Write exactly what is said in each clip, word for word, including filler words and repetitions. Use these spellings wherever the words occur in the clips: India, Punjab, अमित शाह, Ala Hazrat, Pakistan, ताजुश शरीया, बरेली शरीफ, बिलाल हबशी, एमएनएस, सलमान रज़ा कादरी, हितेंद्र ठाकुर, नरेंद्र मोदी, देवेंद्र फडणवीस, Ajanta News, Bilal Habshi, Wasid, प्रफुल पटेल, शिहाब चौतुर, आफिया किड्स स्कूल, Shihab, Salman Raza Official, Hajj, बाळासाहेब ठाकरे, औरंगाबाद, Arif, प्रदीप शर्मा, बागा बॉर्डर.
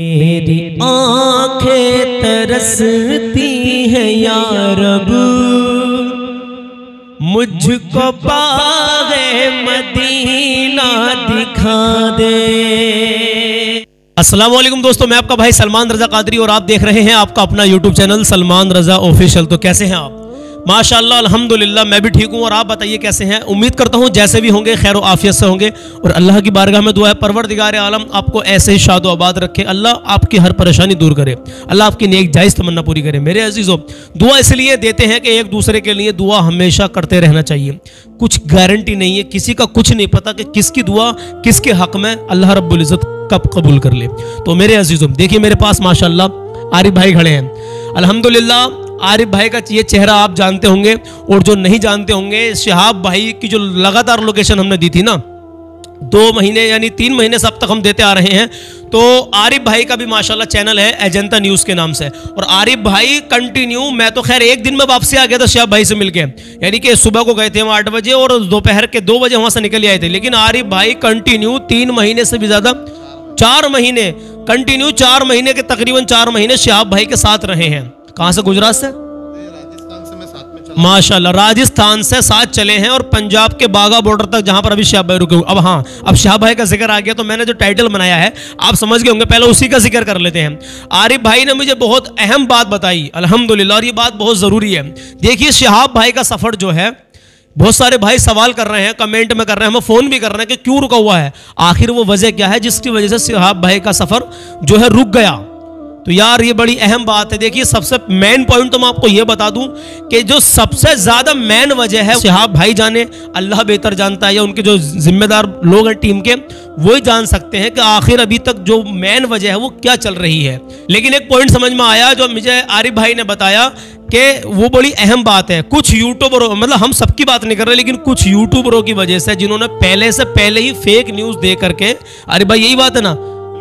मेरी आँखें तरसती हैं या रब, मुझको बाग़े मदीना दिखा दे। अस्सलाम वालेकुम दोस्तों, मैं आपका भाई सलमान रज़ा कादरी और आप देख रहे हैं आपका अपना YouTube channel Salman Raza official. तो कैसे हैं आप? माशाल्लाह अल्हम्दुलिल्लाह मैं भी ठीक हूँ और आप बताइए कैसे हैं। उम्मीद करता हूँ जैसे भी होंगे खैर आफियत से होंगे और अल्लाह की बारगाह में दुआ है परवरदिगार आलम आपको ऐसे ही शाद व आबाद रखे, अल्लाह आपकी हर परेशानी दूर करे, अल्लाह आपकी नेक जायज़ तमन्ना पूरी करे। मेरे अजीज़ों, दुआ इसलिए देते हैं कि एक दूसरे के लिए दुआ हमेशा करते रहना चाहिए। कुछ गारंटी नहीं है, किसी का कुछ नहीं पता कि किसकी दुआ किसके हक़ में अल्लाह रब्बुल इज़्ज़त कब कबूल कर ले। तो मेरे अजीजों देखिए, मेरे पास माशाल्लाह आरिफ भाई खड़े हैं। अल्हम्दुलिल्लाह आरिफ भाई का ये चेहरा आप जानते होंगे और जो नहीं जानते होंगे, शिहाब भाई की जो लगातार लोकेशन हमने दी थी ना, दो महीने यानी तीन महीने से अब तक हम देते आ रहे हैं। तो आरिफ भाई का भी माशाल्लाह चैनल है अजंता न्यूज़ के नाम से और आरिफ भाई कंटिन्यू, मैं तो खैर एक दिन में वापसी आ गया था शिहाब भाई से मिलके, यानी कि सुबह को गए थे हम आठ बजे और दोपहर के दो बजे वहाँ से निकल आए थे। लेकिन आरिफ भाई कंटिन्यू तीन महीने से भी ज़्यादा, चार महीने कंटिन्यू, चार महीने के तकरीबन चार महीने शिहाब भाई के साथ रहे हैं। कहाँ से? गुजरात से, राजस्थान से मैं साथ में चला, माशाल्लाह राजस्थान से साथ चले हैं और पंजाब के बागा बॉर्डर तक, जहां पर अभी शिहाब भाई रुके हुए। अब हाँ, अब शिहाब भाई का जिक्र आ गया तो मैंने जो टाइटल बनाया है आप समझ गए होंगे, पहले उसी का जिक्र कर लेते हैं। आरिफ भाई ने मुझे बहुत अहम बात बताई अल्हम्दुलिल्लाह और ये बात बहुत ज़रूरी है। देखिए शिहाब भाई का सफ़र जो है, बहुत सारे भाई सवाल कर रहे हैं, कमेंट में कर रहे हैं, हमें फ़ोन भी कर रहे हैं कि क्यों रुका हुआ है, आखिर वो वजह क्या है जिसकी वजह से शिहाब भाई का सफ़र जो है रुक गया। तो यार ये बड़ी अहम बात है। देखिए सबसे मेन पॉइंट तो मैं आपको ये बता दूं कि जो सबसे ज़्यादा मेन वजह है शिहाब भाई जाने, अल्लाह बेहतर जानता है या उनके जो जिम्मेदार लोग हैं टीम के वही जान सकते हैं कि आखिर अभी तक जो मेन वजह है वो क्या चल रही है। लेकिन एक पॉइंट समझ में आया जो मुझे आरिफ भाई ने बताया कि वो बड़ी अहम बात है। कुछ यूट्यूबरों, मतलब हम सबकी बात नहीं कर रहे, लेकिन कुछ यूट्यूबरों की वजह से जिन्होंने पहले से पहले ही फेक न्यूज़ दे करके, आरिफ भाई यही बात है ना?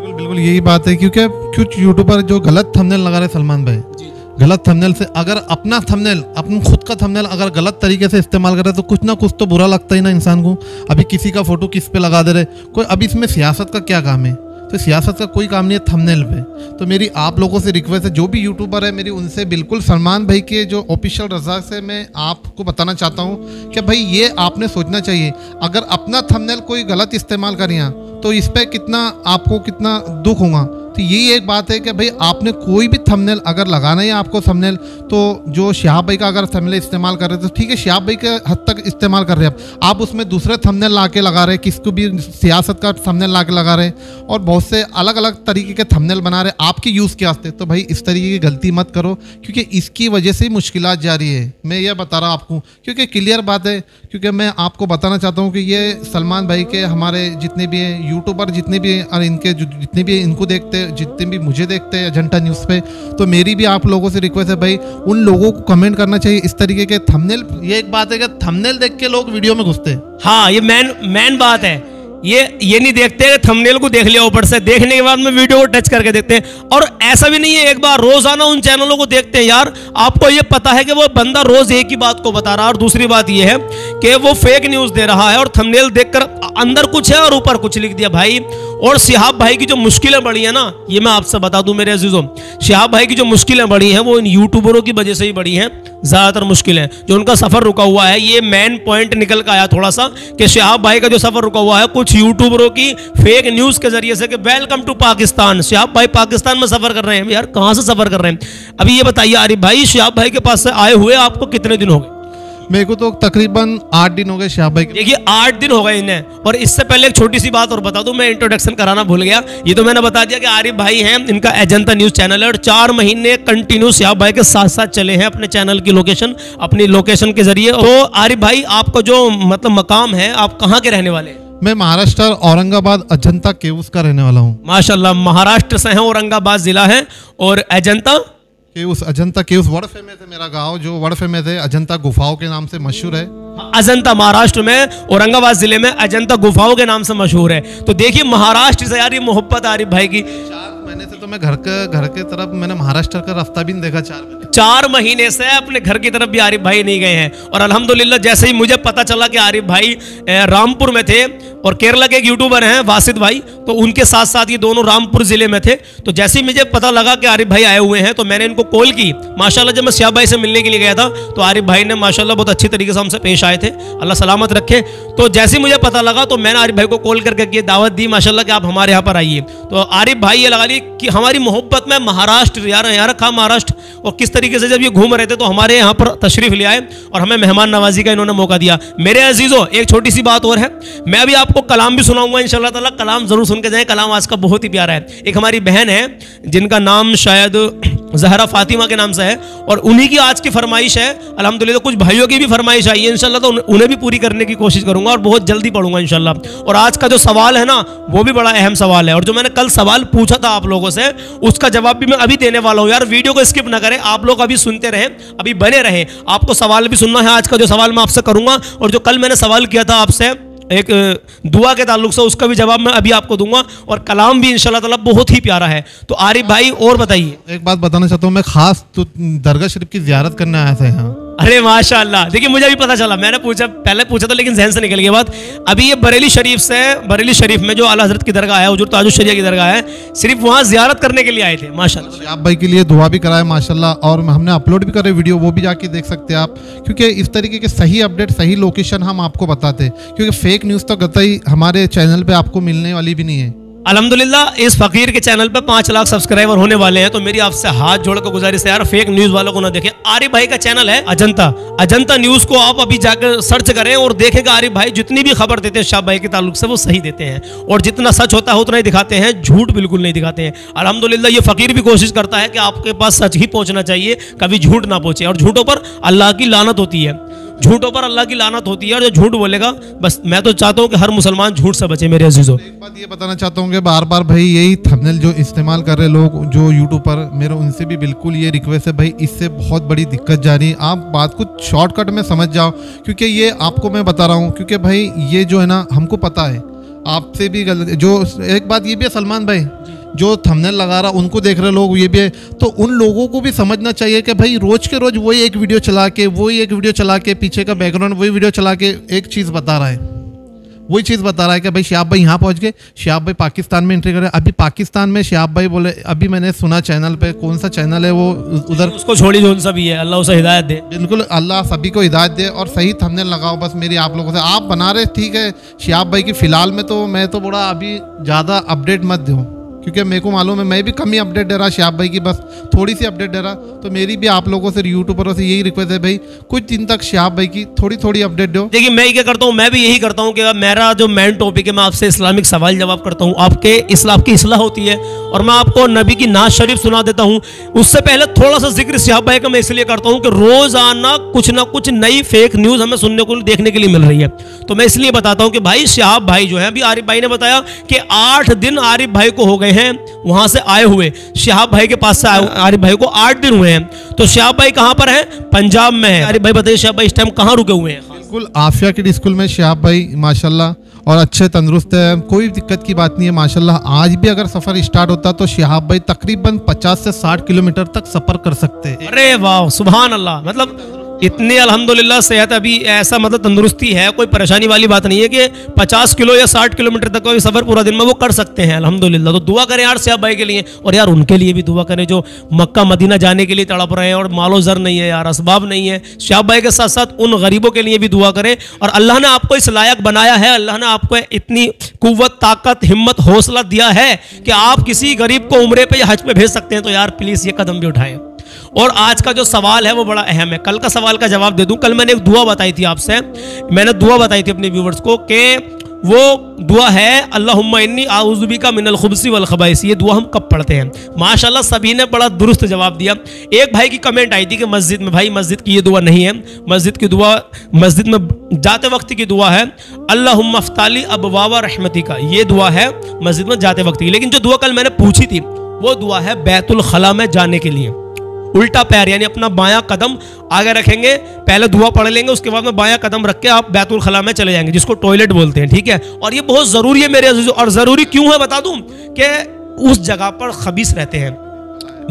बिल्कुल बिल्कुल यही बात है, क्योंकि कुछ यूट्यूबर जो गलत थंबनेल लगा रहे सलमान भाई जी। गलत थंबनेल से अगर अपना थंबनेल, अपने खुद का थंबनेल अगर गलत तरीके से इस्तेमाल कर रहे तो कुछ ना कुछ तो बुरा लगता ही ना इंसान को। अभी किसी का फोटो किस पे लगा दे रहे कोई, अभी इसमें सियासत का क्या काम है? तो सियासत का कोई काम नहीं है थंबनेल पे। तो मेरी आप लोगों से रिक्वेस्ट है, जो भी यूट्यूबर है मेरी उनसे बिल्कुल सलमान भाई के जो ऑफिशियल रज़ा से मैं आपको बताना चाहता हूँ कि भाई ये आपने सोचना चाहिए, अगर अपना थंबनेल कोई गलत इस्तेमाल करें तो इस पर कितना आपको कितना दुख होगा। तो यही एक बात है कि भाई आपने कोई भी थंबनेल अगर लगाना है आपको थंबनेल, तो जो शिहाब भाई का अगर थंबनेल इस्तेमाल कर रहे हैं तो ठीक है, शिहाब भाई के हद तक इस्तेमाल कर रहे हैं, आप आप उसमें दूसरे थंबनेल ला के लगा रहे हैं, किसको भी सियासत का थंबनेल ला के लगा रहे हैं और बहुत से अलग अलग तरीके के थंबनेल बना रहे हैं आपके यूज़ के वास्ते। तो भाई इस तरीके की गलती मत करो, क्योंकि इसकी वजह से मुश्किल जारी है, मैं यह बता रहा हूँ आपको, क्योंकि क्लियर बात है। क्योंकि मैं आपको बताना चाहता हूँ कि ये सलमान भाई के, हमारे जितने भी यूट्यूबर जितने भी और इनके जितने भी इनको देखते हैं, जितने भी मुझे देखते हैं अजंता न्यूज़ पे, तो मेरी भी आप लोगों से रिक्वेस्ट है भाई उन लोगों को कमेंट करना चाहिए इस तरीके के थंबनेल। ये एक बात है कि थंबनेल देख के लोग वीडियो में घुसते हैं। हाँ ये मेन मेन बात है, ये ये नहीं देखते हैं थंबनेल को, देख लिया ऊपर से, देखने के बाद में वीडियो को टच करके देखते हैं। और ऐसा भी नहीं है एक बार, रोजाना उन चैनलों को देखते हैं। यार आपको ये पता है कि वो बंदा रोज एक ही बात को बता रहा है और दूसरी बात ये है कि वो फेक न्यूज़ दे रहा है और थंबनेल देखकर अंदर कुछ है और ऊपर कुछ लिख दिया भाई। और शिहाब भाई की जो मुश्किलें बढ़ी है ना, ये मैं आपसे बता दूं मेरे अजीजों, शिहाब भाई की जो मुश्किलें बढ़ी हैं वो इन यूट्यूबरों की वजह से ही बढ़ी हैं, ज़्यादातर मुश्किलें जो उनका सफ़र रुका हुआ है। ये मेन पॉइंट निकल कर आया थोड़ा सा कि शिहाब भाई का जो सफ़र रुका हुआ है कुछ यूट्यूबरों की फेक न्यूज़ के जरिए से कि वेलकम टू पाकिस्तान, शिहाब भाई पाकिस्तान में सफ़र कर रहे हैं। यार कहाँ से सफ़र कर रहे हैं? अभी ये बताइए आरिफ भाई, शिहाब भाई के पास से आए हुए आपको कितने दिन हो गए? मेरे को तो तकरीबन आठ दिन हो गए शिहाब भाई। देखिए आठ दिन हो गए इन्हें। और इससे पहले एक छोटी सी बात और बता दूं, मैं इंट्रोडक्शन कराना भूल गया, ये तो मैंने बता दिया कि आरिफ भाई हैं, इनका अजंता न्यूज़ चैनल है और चार महीने कंटिन्यू शिहाब भाई के साथ साथ चले हैं अपने चैनल की लोकेशन, अपनी लोकेशन के जरिए। तो आरिफ भाई आपका जो मतलब मकाम है, आप कहाँ के रहने वाले हैं? मैं महाराष्ट्र औरंगाबाद अजंता केव्स का रहने वाला हूँ। माशाल्लाह महाराष्ट्र से हैं, औरंगाबाद जिला है और Ajanta caves, Ajanta caves world famous है मेरा गांव, जो वर्ल्ड फेमस है अजंता गुफाओं के नाम से मशहूर है। अजंता महाराष्ट्र में औरंगाबाद जिले में अजंता गुफाओं के नाम से मशहूर है। तो देखिए महाराष्ट्र से यार ये मोहब्बत आरिफ भाई की, महीने से तो मैं घर के घर के तरफ मैंने महाराष्ट्र का रास्ता भी नहीं देखा। चार चार महीने से अपने घर की तरफ भी आरिफ भाई नहीं गए हैं। और अल्हम्दुलिल्लाह जैसे ही मुझे पता चला कि आरिफ भाई रामपुर में थे और केरला के एक यूट्यूबर हैं वासिद भाई, तो उनके साथ साथ ये दोनों रामपुर ज़िले में थे। तो जैसे ही मुझे पता लगा कि आरिफ भाई आए हुए हैं तो मैंने इनको कॉल की। माशाल्लाह जब मैं शिहाब भाई से मिलने के लिए गया था तो आरिफ भाई ने माशाल्लाह बहुत अच्छी तरीके से हमसे पेश आए थे, अल्लाह सलामत रखे। तो जैसे ही मुझे पता लगा तो मैंने आरिफ भाई को कॉल करके दावत दी माशाल्लाह कि आप हमारे यहाँ पर आइए। तो आरिफ भाई ये लगा ली कि हमारी मोहब्बत में महाराष्ट्र यार यार खा महाराष्ट्र, और किस तरीके से जब ये घूम रहे थे तो हमारे यहाँ पर तशरीफ ले आए और हमें मेहमान नवाजी का इन्होंने मौका दिया। मेरे अजीजों एक छोटी सी बात और है, मैं अभी आपको कलाम भी सुनाऊंगा इंशाल्लाह ताला, कलाम जरूर सुन के जाए, कलाम आज का बहुत ही प्यारा है। एक हमारी बहन है जिनका नाम शायद जहरा फातिमा के नाम से है और उन्हीं की आज की फरमाइश है अल्हम्दुलिल्लाह। कुछ भाइयों की भी फरमाइश आई है इंशाल्लाह तो उन्हें भी पूरी करने की कोशिश करूंगा और बहुत जल्दी पढ़ूंगा इंशाल्लाह। और आज का जो सवाल है ना वो भी बड़ा अहम सवाल है, और जो मैंने कल सवाल पूछा था आप लोगों से उसका जवाब भी मैं अभी देने वाला हूँ। यार वीडियो को स्किप ना करें, आप लोग अभी सुनते रहें, अभी बने रहें, आपको सवाल भी सुनना है। आज का जो सवाल मैं आपसे करूंगा और जो कल मैंने सवाल किया था आपसे एक दुआ के ताल्लुक से उसका भी जवाब मैं अभी आपको दूंगा, और कलाम भी इंशाल्लाह ताला बहुत ही प्यारा है। तो आरिफ भाई और बताइए, एक बात बताना चाहता हूँ, मैं खास तो दरगाह शरीफ की जियारत करने आया था यहाँ। अरे माशाल्लाह, देखिए मुझे अभी पता चला, मैंने पूछा पहले पूछा था लेकिन जहन से निकल गया बात। अभी ये बरेली शरीफ से, बरेली शरीफ में जो आला हजरत की दरगाह है, हुजूर ताजुश शरीया की दरगाह है, सिर्फ वहाँ जियारत करने के लिए आए थे माशाल्लाह। शिहाब भाई के लिए दुआ भी कराए माशाल्लाह, और हमने अपलोड भी करे वीडियो, वो भी जाके देख सकते हैं आप, क्योंकि इस तरीके के सही अपडेट सही लोकेशन हम आपको बताते, क्योंकि फेक न्यूज़ तो कतई हमारे चैनल पर आपको मिलने वाली भी नहीं है। अल्हम्दुलिल्लाह इस फकीर के चैनल पर पाँच लाख सब्सक्राइबर होने वाले हैं, तो मेरी आपसे हाथ जोड़कर गुजारिश है यार, फेक न्यूज़ वालों को ना देखें। आरिफ भाई का चैनल है अजंता, अजंता न्यूज़ को आप अभी जाकर सर्च करें और देखें कि आरिफ भाई जितनी भी खबर देते हैं शिहाब भाई के ताल्लुक से वो सही देते हैं, और जितना सच होता है उतना ही दिखाते हैं, झूठ बिल्कुल नहीं दिखाते हैं। अल्हम्दुलिल्लाह ये फकीर भी कोशिश करता है कि आपके पास सच ही पहुँचना चाहिए, कभी झूठ ना पहुँचे, और झूठों पर अल्लाह की लानत होती है, झूठों पर अल्लाह की लानत होती है, और जो झूठ बोलेगा बस, मैं तो चाहता हूँ कि हर मुसलमान झूठ से बचे। मेरे अजीजों एक बात ये बताना चाहता हूँ कि बार बार भाई यही थंबनेल जो इस्तेमाल कर रहे लोग जो यूट्यूब पर, मेरे उनसे भी बिल्कुल ये रिक्वेस्ट है भाई, इससे बहुत बड़ी दिक्कत जा रही है, आप बात को शॉर्टकट में समझ जाओ, क्योंकि ये आपको मैं बता रहा हूँ, क्योंकि भाई ये जो है ना हमको पता है आपसे भी गलत। जो एक बात ये भी है सलमान भाई, जो थंबनेल लगा रहा उनको देख रहे लोग ये भी है, तो उन लोगों को भी समझना चाहिए कि भाई रोज़ के रोज़ वही एक वीडियो चला के वही एक वीडियो चला के पीछे का बैकग्राउंड वही वीडियो चला के एक चीज़ बता रहा है, वही चीज़ बता रहा है कि भाई शिहाब भाई यहाँ पहुँच गए, शिहाब भाई पाकिस्तान में एंट्री करें, अभी पाकिस्तान में शिहाब भाई बोले, अभी मैंने सुना चैनल पे, कौन सा चैनल है वो, उधर उसको छोड़ी जो उनसा भी है, अल्लाह उसे हिदायत दे, बिल्कुल अल्लाह सभी को हिदायत दे, और सही थंबनेल लगाओ। बस मेरी आप लोगों से, आप बना रहे ठीक है शिहाब भाई की फ़िलहाल में, तो मैं तो बोला अभी ज़्यादा अपडेट मत दूँ, क्योंकि मेरे को मालूम है मैं भी कम ही अपडेट दे रहा शिहाब भाई की, बस थोड़ी सी अपडेट दे रहा। तो मेरी भी आप लोगों से यूट्यूबरों से यही रिक्वेस्ट है भाई, कुछ दिन तक शिहाब भाई की थोड़ी थोड़ी अपडेट दो। देखिए मैं क्या करता हूँ, मैं भी यही करता हूँ कि मेरा जो मेन टॉपिक है, मैं आपसे इस्लामिक सवाल जवाब करता हूँ, आपके इस्लाम की इस्लाह होती है, और मैं आपको नबी की नात शरीफ सुना देता हूँ। उससे पहले थोड़ा सा जिक्र शिहाब भाई का मैं इसलिए करता हूँ कि रोज़ाना कुछ ना कुछ नई फेक न्यूज़ हमें सुनने को देखने के लिए मिल रही है, तो मैं इसलिए बताता हूँ कि भाई शिहाब भाई जो है, अभी आरिफ भाई ने बताया कि आठ दिन आरिफ भाई को हो गए हैं वहां से आए हुए, शिहाब भाई के पास से आरिफ भाई को आठ दिन हुए हैं। तो शिहाब भाई कहां पर हैं? पंजाब में हैं। आरिफ भाई बताइए शिहाब भाई इस टाइम कहां रुके हुए हैं? बिल्कुल आफिया के स्कूल में शिहाब भाई माशाल्लाह, और अच्छे तंदुरुस्त है, कोई दिक्कत की बात नहीं है माशाल्लाह। आज भी अगर सफर स्टार्ट होता तो शिहाब भाई तकरीबन पचास से साठ किलोमीटर तक सफर कर सकते हैं। अरे वाह सुभान अल्लाह, मतलब इतने अल्हम्दुलिल्लाह सेहत अभी ऐसा मतलब तंदुरुस्ती है, कोई परेशानी वाली बात नहीं है कि पचास किलो या साठ किलोमीटर तक का भी सफ़र पूरा दिन में वो कर सकते हैं अल्हम्दुलिल्लाह। तो दुआ करें यार शिहाब भाई के लिए, और यार उनके लिए भी दुआ करें जो मक्का मदीना जाने के लिए तड़प रहे हैं और मालो ज़र नहीं है यार, असबाब नहीं है। शिहाब भाई के साथ साथ उन गरीबों के लिए भी दुआ करें, और अल्लाह ने आपको इस लायक बनाया है, अल्लाह ने आपको इतनी कुव्वत ताकत हिम्मत हौसला दिया है कि आप किसी गरीब को उम्रे पर या हज पे भेज सकते हैं, तो यार प्लीज़ ये कदम भी उठाएँ। और आज का जो सवाल है वो बड़ा अहम है, कल का सवाल का जवाब दे दूं। कल मैंने एक दुआ बताई थी आपसे, मैंने दुआ बताई थी अपने व्यूवर्स को कि वो दुआ है अल्लाहुम्मा इन्नी आउज़ुबी का मिनल खुबसी वल खबाइस, ये दुआ हम कब पढ़ते हैं? माशाल्लाह सभी ने बड़ा दुरुस्त जवाब दिया। एक भाई की कमेंट आई थी कि मस्जिद में, भाई मस्जिद की ये दुआ नहीं है, मस्जिद की दुआ मस्जिद में जाते वक्त की दुआ है अल्लाहुम्मा अफ्ताली अबवाब रहमती का, ये दुआ है मस्जिद में जाते वक्त की। लेकिन जो दुआ कल मैंने पूछी थी वो दुआ है बैतुल खला में जाने के लिए, उल्टा पैर यानी अपना बायां कदम आगे रखेंगे, पहले दुआ पढ़ लेंगे, उसके बाद में बायां कदम रख के आप बैतुल खला में चले जाएंगे, जिसको टॉयलेट बोलते हैं, ठीक है। और ये बहुत ज़रूरी है मेरे अजीजों, और ज़रूरी क्यों है बता दूं कि उस जगह पर खबीस रहते हैं,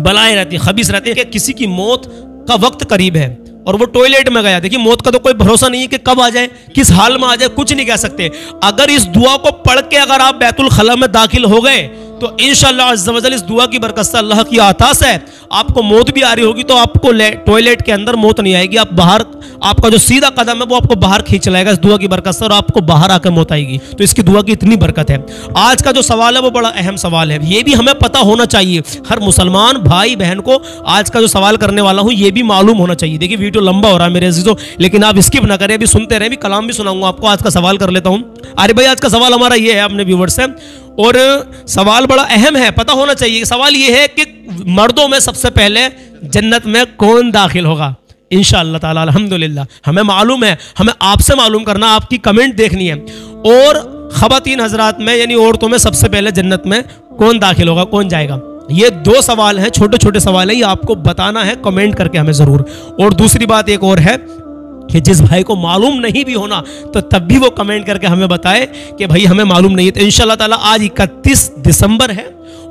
बलाएं रहती हैं, खबीस रहते हैं कि किसी की मौत का वक्त करीब है और वो टॉयलेट में गया। देखिए मौत का तो कोई भरोसा नहीं है कि कब आ जाए, किस हाल में आ जाए, कुछ नहीं कह सकते। अगर इस दुआ को पढ़ के अगर आप बैतुल खला में दाखिल हो गए तो इंशाअल्लाह अज़्ज़ा वजल इस दुआ की बरकत से, अल्लाह की आता से आपको मौत भी आ रही होगी तो आपको टॉयलेट के अंदर मौत नहीं आएगी, आप बाहर, आपका जो सीधा कदम है वो आपको बाहर खींच लाएगा इस दुआ की बरकत से और आपको बाहर आकर मौत आएगी। तो इसकी दुआ की इतनी बरकत है। आज का जो सवाल है वो बड़ा अहम सवाल है, ये भी हमें पता होना चाहिए, हर मुसलमान भाई बहन को आज का जो सवाल करने वाला हूँ ये भी मालूम होना चाहिए। देखिए वीडियो लंबा हो रहा है मेरे अज़ीज़ों, लेकिन आप स्किप ना करें, अभी सुनते रहें, भी कलाम भी सुनाऊंगा आपको। आज का सवाल कर लेता हूँ। आरिफ भाई आज का सवाल हमारा ये है अपने व्यूअर्स से, और सवाल बड़ा अहम है, पता होना चाहिए। सवाल ये है कि मर्दों में सबसे पहले जन्नत में कौन दाखिल होगा इंशाअल्लाह ताला, अल्हम्दुलिल्लाह। हमें मालूम है, हमें आपसे मालूम करना, आपकी कमेंट देखनी है। और खवातीन हजरात में यानी औरतों में सबसे पहले जन्नत में कौन दाखिल होगा, कौन जाएगा। ये दो सवाल हैं, छोटे छोटे सवाल हैं, ये आपको बताना है कमेंट करके हमें ज़रूर। और दूसरी बात एक और है कि जिस भाई को मालूम नहीं भी होना तो तब भी वो कमेंट करके हमें बताए कि भाई हमें मालूम नहीं है। तो इंशाल्लाह ताला आज इकतीस दिसंबर है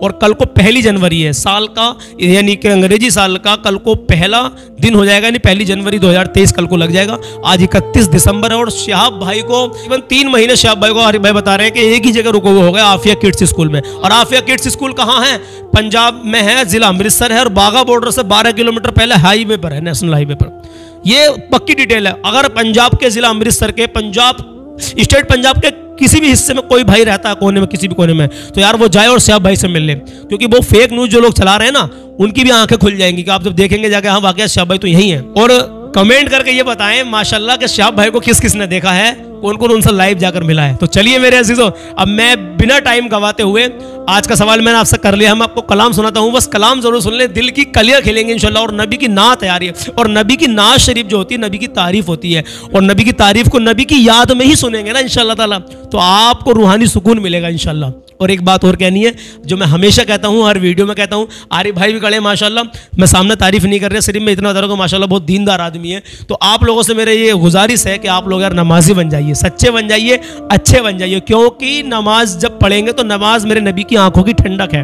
और कल को पहली जनवरी है, साल का यानी कि अंग्रेजी साल का कल को पहला दिन हो जाएगा, यानी पहली जनवरी दो हज़ार तेईस कल को लग जाएगा। आज इकतीस दिसंबर है और शिहाब भाई को इवन तीन महीने शिहाब भाई को आरिफ भाई बता रहे हैं कि एक ही जगह रुको हुए हो गए, आफिया किड्स स्कूल में। और आफिया किड्स स्कूल कहाँ है? पंजाब में है, जिला अमृतसर है और बाघा बॉर्डर से बारह किलोमीटर पहले हाईवे पर है, नेशनल हाईवे पर। ये पक्की डिटेल है। अगर पंजाब के जिला अमृतसर के, पंजाब स्टेट पंजाब के किसी भी हिस्से में कोई भाई रहता है कोने में, किसी भी कोने में, तो यार वो जाए और शिहाब भाई से मिल ले, क्योंकि वो फेक न्यूज जो लोग चला रहे हैं ना उनकी भी आंखें खुल जाएंगी कि आप जब देखेंगे जाके हाँ वाकई शिहाब भाई तो यही है। और कमेंट करके ये बताएं माशाल्लाह कि शिहाब भाई को किस किसने देखा है, कौन कौन उनसे लाइव जाकर मिला है। तो चलिए मेरे अजीजों, अब मैं बिना टाइम गवाते हुए आज का सवाल मैंने आपसे कर लिया, हम आपको कलाम सुनाता हूँ, बस कलाम जरूर सुन लें, दिल की कलियाँ खिलेंगे इंशाल्लाह। और नबी की नात यार है, और नबी की नात शरीफ जो होती है नबी की तारीफ होती है, और नबी की तारीफ को नबी की याद में ही सुनेंगे ना इंशाल्लाह ताला तो आपको रूहानी सुकून मिलेगा इंशाल्लाह। और एक बात और कहनी है जो मैं हमेशा कहता हूँ, हर वीडियो में कहता हूँ, आरिफ भाई भी खड़े माशाल्लाह, मैं सामने तारीफ नहीं कर रहा, सिर्फ मैं इतना दर्द माशाल्लाह बहुत दीनदार आदमी है। तो आप लोगों से मेरे ये गुजारिश है कि आप लोग यार नमाजी बन जाइए, सच्चे बन जाइए, अच्छे बन जाइए, क्योंकि नमाज जब पढ़ेंगे तो नमाज मेरे नबी की आंखों की ठंडक है।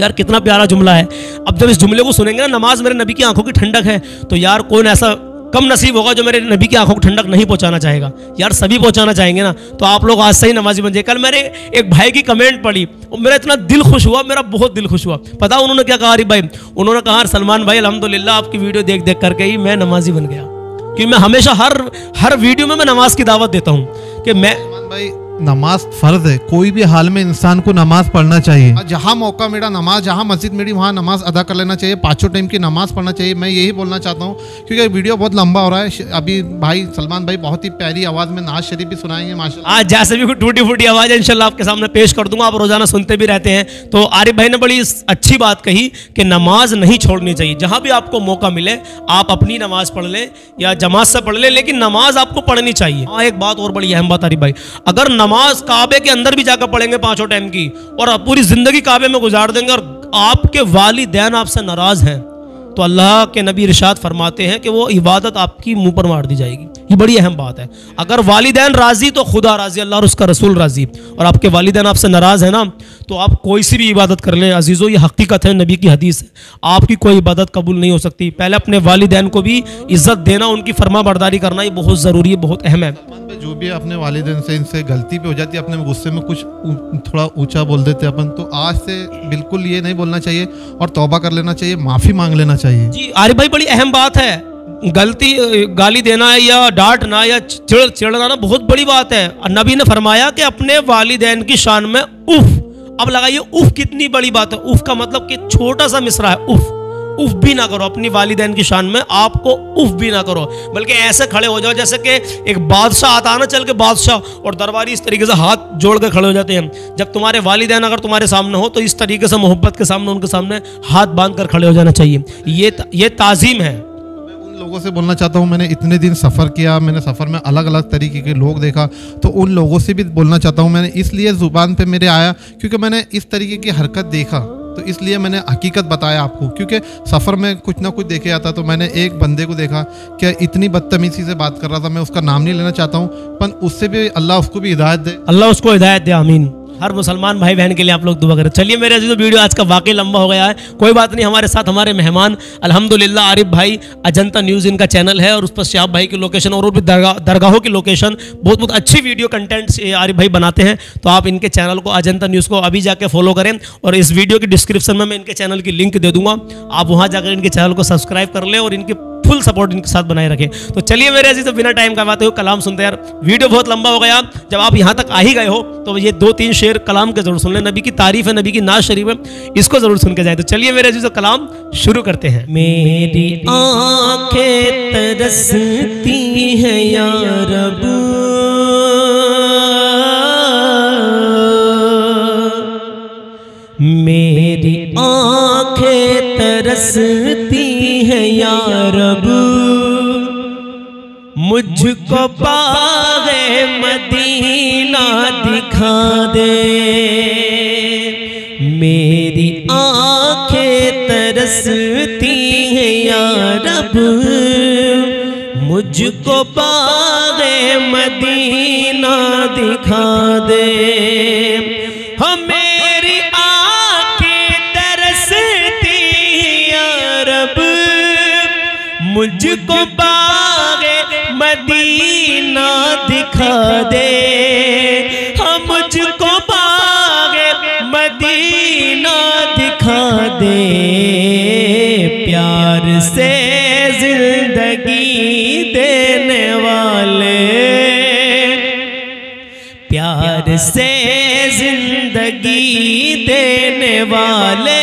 यार कितना प्यारा जुमला है। अब जब इस जुमले को सुनेंगे ना, नमाज मेरे नबी की आंखों की ठंडक है, तो यार कौन ऐसा कम नसीब होगा जो मेरे नबी की आंखों को ठंडक नहीं पहुंचाना चाहेगा। यार सभी पहुंचाना चाहेंगे ना, तो आप लोग आज से ही नमाजी बन जाइए। कल मेरे एक भाई की कमेंट पड़ी और मेरा इतना दिल खुश हुआ, मेरा बहुत दिल खुश हुआ। पता उन्होंने क्या कहा आरिफ भाई? उन्होंने कहा सलमान भाई अल्हम्दुलिल्लाह आपकी वीडियो देख देख करके ही मैं नमाजी बन गया, क्योंकि मैं हमेशा हर हर वीडियो में मैं नमाज की दावत देता हूँ कि मैं भाई नमाज फर्ज है, कोई भी हाल में इंसान को नमाज पढ़ना चाहिए, जहाँ मौका मिला नमाज, जहाँ मस्जिद मिली वहाँ नमाज अदा कर लेना चाहिए, पाँचों टाइम की नमाज पढ़ना चाहिए। मैं यही बोलना चाहता हूँ क्योंकि वीडियो बहुत लंबा हो रहा है। अभी भाई सलमान भाई बहुत ही प्यारी आवाज में नाज शरीफ भी सुनाएंगे माशाल्लाह। आज जैसे भी कोई टूटी फूटी आवाज है इंशाल्लाह आपके सामने पेश कर दूंगा, आप रोजाना सुनते भी रहते हैं। तो आरिफ भाई ने बड़ी अच्छी बात कही कि नमाज नहीं छोड़नी चाहिए, जहाँ भी आपको मौका मिले आप अपनी नमाज पढ़ लें या जमात से पढ़ लें, लेकिन नमाज आपको पढ़नी चाहिए। हाँ एक बात और बड़ी अहम बात आरिफ भाई, अगर नमाज काबे के अंदर भी जाकर पढ़ेंगे पांचों टाइम की और पूरी जिंदगी काबे में गुजार देंगे और आपके वालिदैन आपसे नाराज हैं, तो अल्लाह के नबी इरशाद फरमाते हैं कि वो इबादत आपकी मुंह पर मार दी जाएगी। ये बड़ी अहम बात है। अगर वालिदैन राजी तो खुदा राजी, अल्लाह और उसका रसूल राजी, और आपके वालिदैन आपसे नाराज है ना, तो आप कोई सी भी इबादत कर लें अजीज़ों, ये हकीकत है, नबी की हदीस है, आपकी कोई इबादत कबूल नहीं हो सकती। पहले अपने वालिदैन को भी इज्जत देना, उनकी फरमा बरदारी करना, ये बहुत ज़रूरी है, बहुत अहम है। जो भी अपने वालिदैन से इनसे गलती पे हो जाती है, अपने गुस्से में कुछ थोड़ा ऊंचा बोल देते अपन, तो आज से बिल्कुल ये नहीं बोलना चाहिए और तौबा कर लेना चाहिए, माफ़ी मांग लेना चाहिए। जी आरिफ भाई बड़ी अहम बात है, गलती गाली देना या डांटना या चिड़ चिड़ना ना बहुत बड़ी बात है। नबी ने फरमाया कि अपने वालिदैन की शान में उफ, अब लगाइए उफ कितनी बड़ी बात है। उफ का मतलब कि छोटा सा मिसरा है, उफ उफ भी ना करो अपनी वालिदैन की शान में, आपको उफ भी ना करो, बल्कि ऐसे खड़े हो जाओ जैसे कि एक बादशाह आता है ना चल के बादशाह, और दरबारी इस तरीके से हाथ जोड़ कर खड़े हो जाते हैं। जब तुम्हारे वालिदैन अगर तुम्हारे सामने हो तो इस तरीके से मोहब्बत के सामने उनके सामने हाथ बांध कर खड़े हो जाना चाहिए। ये ये ताज़ीम है। लोगों से बोलना चाहता हूँ, मैंने इतने दिन सफ़र किया, मैंने सफ़र में अलग अलग तरीके के लोग देखा, तो उन लोगों से भी बोलना चाहता हूँ, मैंने इसलिए ज़ुबान पे मेरे आया क्योंकि मैंने इस तरीके की हरकत देखा, तो इसलिए मैंने हकीकत बताया आपको, क्योंकि सफ़र में कुछ ना कुछ देखे जाता। तो मैंने एक बंदे को देखा कि इतनी बदतमीजी से बात कर रहा था, मैं उसका नाम नहीं लेना चाहता हूँ, पर उससे भी अल्लाह उसको भी हिदायत दे, अल्लाह उसको हिदायत दे, आमीन। हर मुसलमान भाई बहन के लिए आप लोग दुआ करें। चलिए मेरे अजीजों, वीडियो आज का वाकई लंबा हो गया है, कोई बात नहीं। हमारे साथ हमारे मेहमान अल्हम्दुलिल्लाह, आरिफ भाई, अजंता न्यूज़ इनका चैनल है और उस पर शिहाब भाई की लोकेशन और भी दरगाह दरगाहों की लोकेशन बहुत बहुत अच्छी वीडियो कंटेंट्स आरिफ भाई बनाते हैं। तो आप इनके चैनल को, अजंता न्यूज़ को अभी जाके फॉलो करें और इस वीडियो की डिस्क्रिप्शन में मैं इनके चैनल की लिंक दे दूंगा, आप वहाँ जाकर इनके चैनल को सब्सक्राइब कर लें और इनके फुल सपोर्ट इनके साथ बनाए रखें। तो चलिए मेरे अजीज, तो बिना टाइम गवाते हुए कलाम सुनते हैं। यार वीडियो बहुत लंबा हो गया, जब आप यहाँ तक आ ही गए हो तो ये दो तीन शेर कलाम के जरूर सुन लें। नबी की तारीफ है, नबी की नात शरीफ है, इसको जरूर सुन के जाए। तो चलिए मेरे अजीज, तो कलाम शुरू करते हैं। मेरी आंखें तरसती हैं या रब, मेरी आंखें तरसती हैं या रब, मुझको बाग़े मदीना दिखा दे। मेरी आंखें तरसती हैं या रब, मुझको बाग़े मदीना दिखा दे। हमें मुझको बाग़े मदीना दिखा दे, हम मुझको बाग़े मदीना दिखा दे। प्यार से जिंदगी देने वाले, प्यार से जिंदगी देने वाले,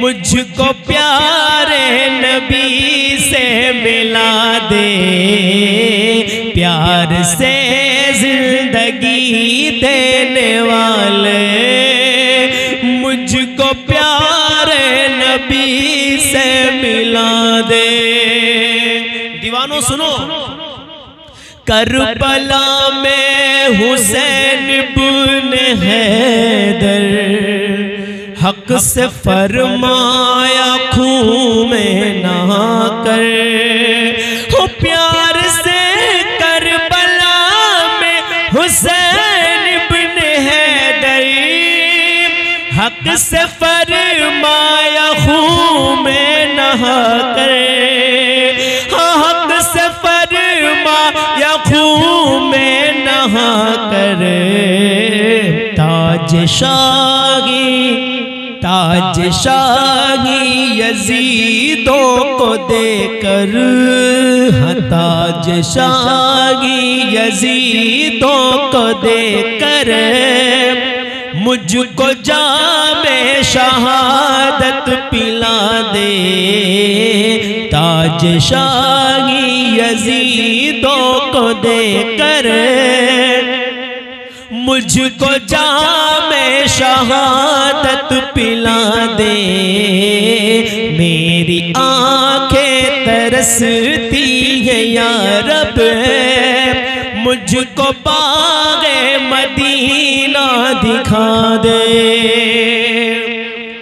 मुझको प्यारे नबी से मिला दे। प्यार से जिंदगी देने वाले, मुझको प्यारे नबी से मिला दे। दीवानों सुनो, करबला में हुसैन इब्न हैदर, हक से फरमाया खून में नहा कर। हो प्यार से करबला में हुसैन इब्न हैदर, हक से फरमाया खून में नहा कर। हक से फरमाया खून में नहा कर। ताज शाही, ताज शाही यजीदों को देकर, ताज शाही यजीदों को देकर, मुझको जामे शहादत पिला दे। ताज शाही यजीदों को देकर, मुझको जामे शहादत पिला दे। मेरी आंखें तरसती हैं या रब, मुझको बाग़े मदीना दिखा दे।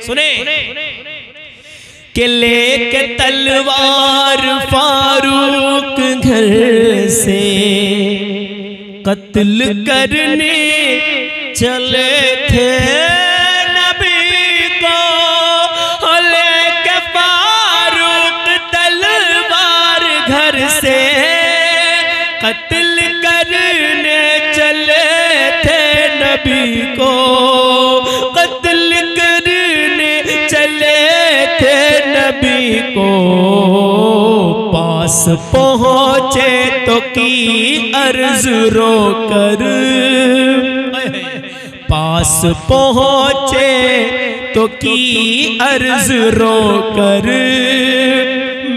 सुने के लेके तलवार फारूक घर से, कत्ल करने चले थे नबी को। लेके फारूक तलवार घर से, कत्ल करने चले थे नबी को। कत्ल करने चले थे नबी को, पास पहुँचे तो की अर्ज़ रो कर। पास पहुँचे तो की अर्ज़ रो कर,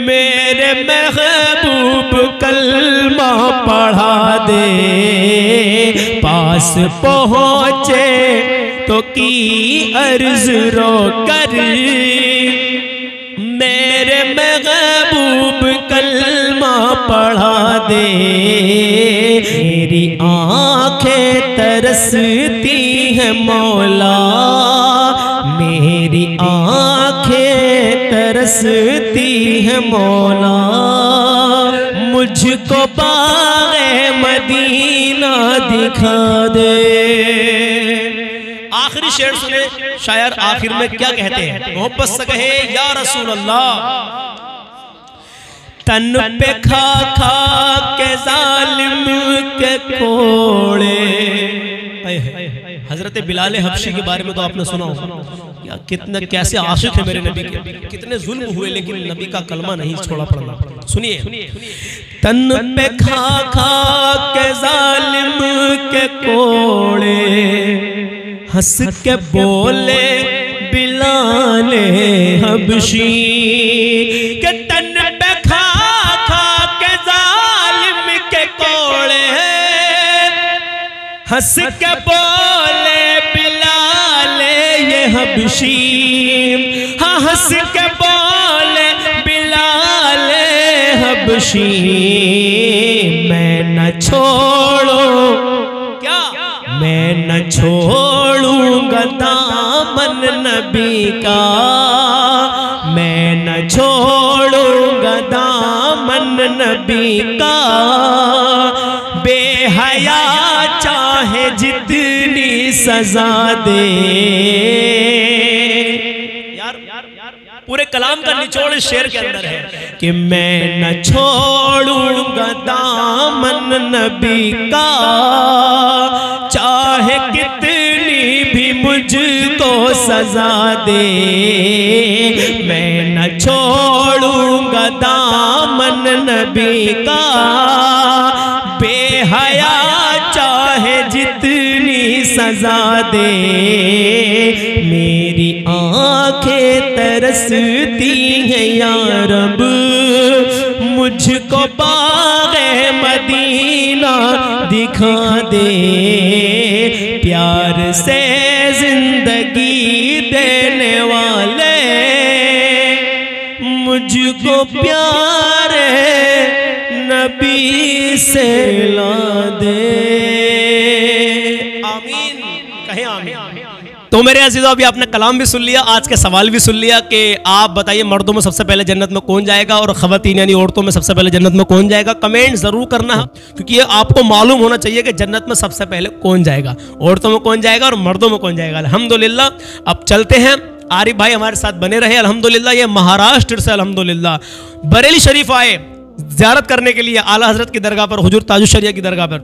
मेरे महबूब कलमा पढ़ा दे। पास पहुँचे तो की अर्ज़ रो कर, मेरे महबूब कलमा पढ़ा दे। मेरी आंखें तरसती हैं मौला, मेरी आंखें तरसती हैं मौला, मुझको बाग़े मदीना दिखा दे। शेर सुने, शायर आखिर में क्या कहते हैं, मोहब्बत से कहे या रसूल अल्लाह, तन पे खा खा के जालिम के कोड़े। हजरत बिलाल हबशी के बारे में तो आपने सुना होगा, कितने कैसे आशिक है मेरे नबी के, कितने जुल्म हुए लेकिन नबी का कलमा नहीं छोड़ा पड़ा। सुनिए, तन पे खा खा के जालिम के कोड़े, हंस के बोले बिलाल हबशी, के तन पे खा खा के जालिम के कोड़े, हंस के बोले बिलाल ये हबशी, हाँ हंस के बोले बिलाल हबशी, मैं न छोड़ो क्या, मैं न छोड़ूंगा दामन नबी का, मैं न छोड़ूंगा दामन नबी का, बेहया चाहे जितनी सजा दे। यार पूरे कलाम का निचोड़ शेर के अंदर है कि मैं न छोड़ूंगा दामन नबी का, चाहे कितनी भी मुझको सजा दे, मैं न छोड़ूंगा दामन नबी का, बेहया चाहे जितनी सजा दे, मेरी आंखें तरसती हैं या रब, मुझको बाग़े मदीना दिखा दे, प्यार से जिंदगी देने वाले, मुझको प्यारे नबी से ला दे। आमीन कहे आमीन। तो मेरे अजीजों अभी आपने कलाम भी सुन लिया, आज के सवाल भी सुन लिया कि आप बताइए मर्दों में सबसे पहले जन्नत में कौन जाएगा और ख़वातीन यानी औरतों में सबसे पहले जन्नत में कौन जाएगा। कमेंट ज़रूर करना, क्योंकि ये आपको मालूम होना चाहिए कि जन्नत में सबसे पहले कौन जाएगा, औरतों में कौन जाएगा और मर्दों में कौन जाएगा। अल्हम्दुलिल्लाह अब चलते हैं, आरिफ भाई हमारे साथ बने रहे अल्हम्दुलिल्लाह। ये महाराष्ट्र से अल्हम्दुलिल्लाह बरेली शरीफ आए ज़ियारत करने के लिए आला हजरत की दरगाह पर, हुजूर ताजुश शरिया की दरगाह पर,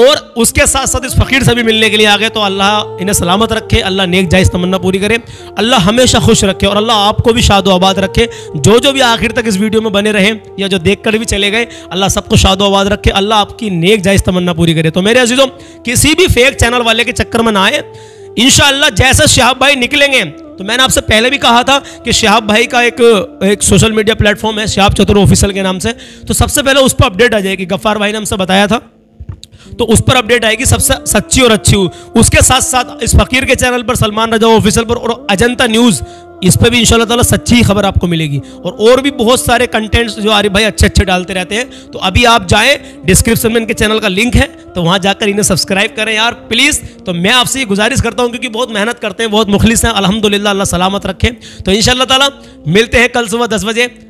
और उसके साथ साथ इस फ़कीर से भी मिलने के लिए आ गए। तो अल्लाह इन्हें सलामत रखे, अल्लाह नेक जायज़ तमन्ना पूरी करे, अल्लाह हमेशा खुश रखे और अल्लाह आपको भी शादो आबाद रखे। जो जो भी आखिर तक इस वीडियो में बने रहे या जो देख कर भी चले गए, अल्लाह सबको शादो आबाद रखे, अल्लाह आपकी नेक जायज़ तमन्ना पूरी करे। तो मेरे अजीज़ों किसी भी फेक चैनल वाले के चक्कर में ना आए। इंशाअल्लाह जैसे शिहाब भाई निकलेंगे, तो मैंने आपसे पहले भी कहा था कि शिहाब भाई का एक एक सोशल मीडिया प्लेटफॉर्म है शिहाब चौतुर ऑफिशियल के नाम से, तो सबसे पहले उस पर अपडेट आ जाएगी। गफ्फार भाई ने हमसे बताया था, तो उस पर अपडेट आएगी सबसे सच्ची और अच्छी। उसके साथ साथ इस फकीर के चैनल पर, सलमान रजा ऑफिशियल पर और अजंता न्यूज़, इस पर भी इंशाल्लाह ताला सच्ची खबर आपको मिलेगी। और और भी बहुत सारे कंटेंट्स जो आरिफ भाई अच्छे अच्छे डालते रहते हैं, तो अभी आप जाएं, डिस्क्रिप्शन में इनके चैनल का लिंक है, तो वहाँ जाकर इन्हें सब्सक्राइब करें यार प्लीज़। तो मैं आपसे ये गुजारिश करता हूँ, क्योंकि बहुत मेहनत करते हैं, बहुत मुखलिस हैं अल्हम्दुलिल्लाह, अल्लाह सलामत रखें। तो इंशाल्लाह ताला मिलते हैं कल सुबह दस बजे।